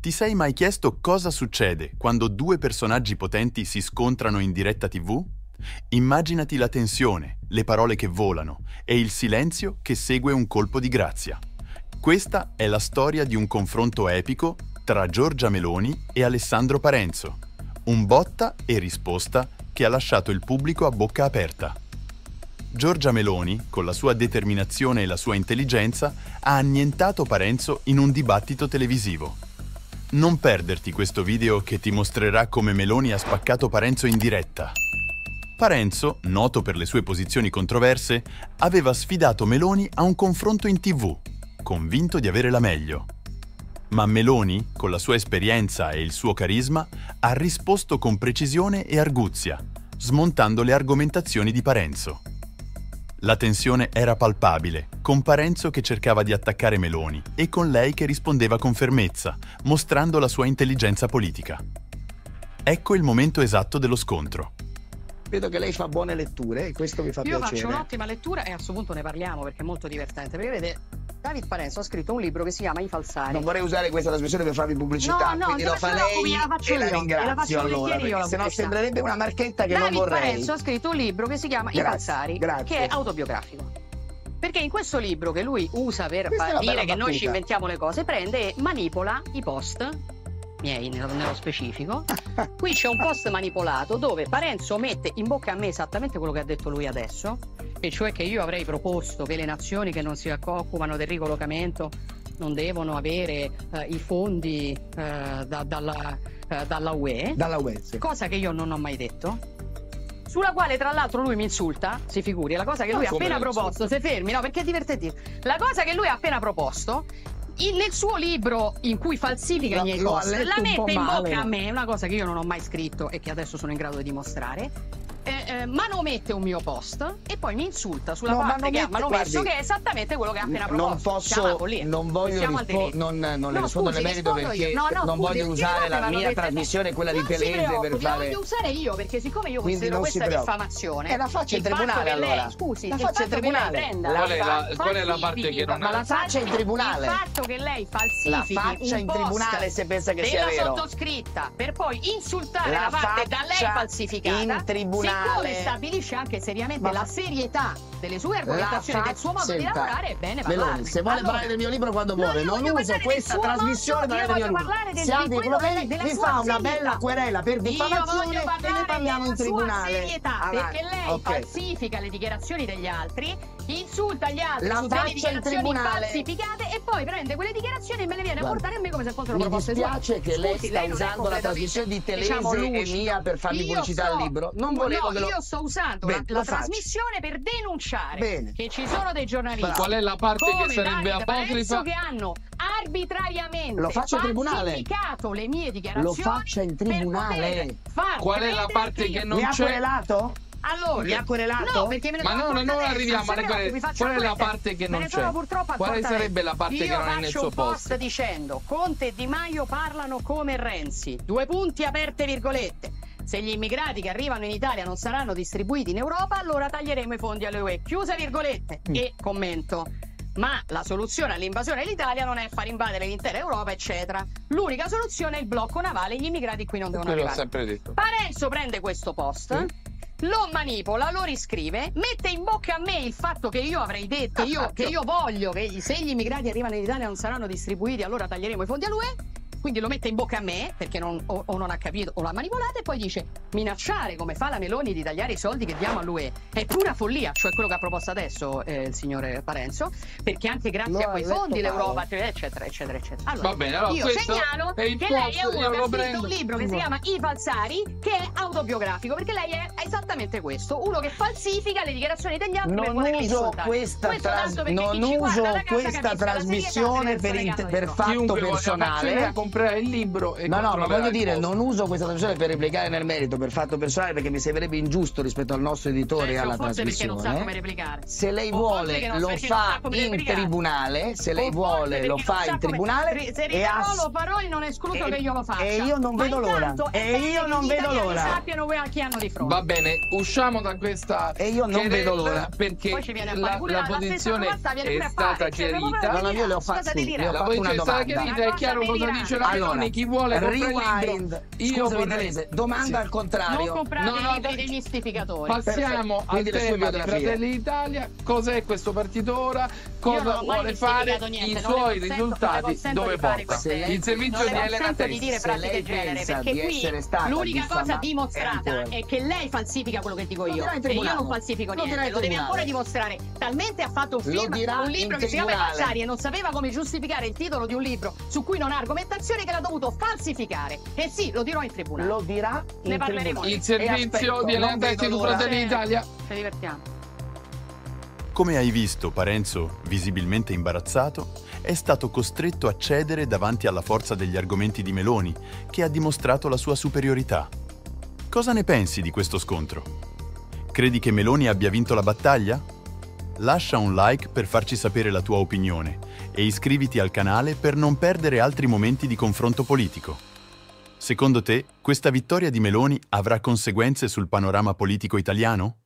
Ti sei mai chiesto cosa succede quando due personaggi potenti si scontrano in diretta TV? Immaginati la tensione, le parole che volano e il silenzio che segue un colpo di grazia. Questa è la storia di un confronto epico tra Giorgia Meloni e Alessandro Parenzo. Un botta e risposta che ha lasciato il pubblico a bocca aperta. Giorgia Meloni, con la sua determinazione e la sua intelligenza, ha annientato Parenzo in un dibattito televisivo. Non perderti questo video che ti mostrerà come Meloni ha spaccato Parenzo in diretta. Parenzo, noto per le sue posizioni controverse, aveva sfidato Meloni a un confronto in TV, convinto di avere la meglio. Ma Meloni, con la sua esperienza e il suo carisma, ha risposto con precisione e arguzia, smontando le argomentazioni di Parenzo. La tensione era palpabile, con Parenzo che cercava di attaccare Meloni e con lei che rispondeva con fermezza, mostrando la sua intelligenza politica. Ecco il momento esatto dello scontro. Vedo che lei fa buone letture e questo mi fa piacere. Io faccio un'ottima lettura e a questo punto ne parliamo perché è molto divertente. Perché vede, David Parenzo ha scritto un libro che si chiama I Falsari. Non vorrei usare questa trasmissione per farvi pubblicità, quindi lo fa lei e la ringrazio allora, perché sennò sembrerebbe una marchetta che non vorrei. David Parenzo ha scritto un libro che si chiama I Falsari, che è autobiografico. Perché in questo libro che lui usa per dire che noi ci inventiamo le cose, prende e manipola i post miei nello specifico. Qui c'è un post manipolato dove Parenzo mette in bocca a me esattamente quello che ha detto lui adesso, e cioè che io avrei proposto che le nazioni che non si occupano del ricollocamento non devono avere i fondi dalla UE, sì. Cosa che io non ho mai detto, sulla quale tra l'altro lui mi insulta, si figuri, la cosa che lui ha appena proposto, se fermi, no, perché è divertente, la cosa che lui ha appena proposto nel suo libro in cui falsifica i miei post, la mette in bocca a me, una cosa che io non ho mai scritto e che adesso sono in grado di dimostrare, manomette un mio post e poi mi insulta sulla parte che ha manomesso, che è esattamente quello che ha appena proposto. Non le rispondo nel merito perché non voglio usare la mia trasmissione, quella di Telese, per fare... voglio usare io perché siccome io considero questa diffamazione... la faccia in tribunale allora. Scusi, la faccia in tribunale. Qual è la parte che non ha? Ma la faccia in tribunale. Che lei falsifichi la faccia in tribunale se pensa che sia vero, sottoscritta, per poi insultare la parte da lei falsificata in tribunale, siccome stabilisce anche seriamente la serietà delle sue argomentazioni, del suo modo di lavorare, è bene parlare. Se vuole parlare del mio libro quando vuole, non usa questa trasmissione per parlare del mio libro. Se ha dei problemi mi fa una bella querela per diffamazione e ne parliamo in tribunale. Serietà, perché lei falsifica le dichiarazioni degli altri, insulta gli altri su delle dichiarazioni falsificate e poi prende quelle dichiarazioni e me le viene a portare a me come se fossero proposte. Mi dispiace che lei sta usando la trasmissione di Telese e mia per farmi pubblicità al libro. Non volevo che lo... Io sto usando la trasmissione per denunciare che ci sono dei giornalisti. Qual è la parte che sarebbe apocrifa? Che hanno arbitrariamente falsificato le mie dichiarazioni. Lo faccia in tribunale. Qual è la parte che non c'è? Mi ha querelato? Allora, mi ha querelato? Ma non arriviamo a querelare. Qual è la parte che non c'è? Quale sarebbe la parte che non è nel suo post? Dicendo Conte e Di Maio parlano come Renzi. Due punti aperte virgolette. Se gli immigrati che arrivano in Italia non saranno distribuiti in Europa, allora taglieremo i fondi alle UE. Chiuse virgolette. E commento. Ma la soluzione all'invasione dell'Italia non è far invadere l'intera Europa, eccetera. L'unica soluzione è il blocco navale, gli immigrati qui non devono arrivare. Parenzo prende questo post, lo manipola, lo riscrive, mette in bocca a me il fatto che io avrei detto che io voglio che se gli immigrati arrivano in Italia non saranno distribuiti, allora taglieremo i fondi all'UE. Quindi lo mette in bocca a me perché non ha capito o l'ha manipolata, e poi dice minacciare come fa la Meloni di tagliare i soldi che diamo all'UE è pura follia, cioè quello che ha proposto adesso il signore Parenzo, perché anche grazie a quei fondi l'Europa eccetera eccetera eccetera. Allora, va bene, allora io segnalo che lei è uno che ha scritto un libro che si chiama I Falsari, che è autobiografico, perché lei è esattamente questo, uno che falsifica le dichiarazioni degli altri. Non uso questa trasmissione per fatto personale. Il libro e ma voglio dire, non uso questa trasmissione per replicare nel merito per fatto personale, perché mi sembrerebbe ingiusto rispetto al nostro editore e alla trasmissione. Non sa come replicare. Se lei vuole lo fa in tribunale, se lei vuole lo fa in tribunale, se lo farò, non è escluso che io lo faccia. E io non vedo l'ora. E io non vedo l'ora. Sappiano chi hanno di fronte. Va bene, usciamo da questa. E io non vedo l'ora, perché la posizione è stata chiarita. La posizione è stata chiarita, è chiaro cosa dice allora, chi vuole rewind, io vorrei... domanda al contrario. Non comprare dei giustificatori. Passiamo al tema dei Fratelli d'Italia. Cos'è questo partito ora? Cosa vuole fare? I suoi risultati dove porta? Il servizio di Elena Tedeschi. Non di dire frasi del genere, perché qui l'unica cosa dimostrata è che lei falsifica quello che dico io. E io non falsifico niente. Lo deve ancora dimostrare. Talmente ha fatto un film, un libro che si chiama I Falsari, e non sapeva come giustificare il titolo di un libro su cui non ha argomentazione, che l'ha dovuto falsificare. E sì, lo dirò in tribunale. Lo dirà in tribunale. Il servizio di Elena Tedeschi di Fratelli d'Italia. Ci divertiamo. Come hai visto, Parenzo, visibilmente imbarazzato, è stato costretto a cedere davanti alla forza degli argomenti di Meloni, che ha dimostrato la sua superiorità. Cosa ne pensi di questo scontro? Credi che Meloni abbia vinto la battaglia? Lascia un like per farci sapere la tua opinione e iscriviti al canale per non perdere altri momenti di confronto politico. Secondo te, questa vittoria di Meloni avrà conseguenze sul panorama politico italiano?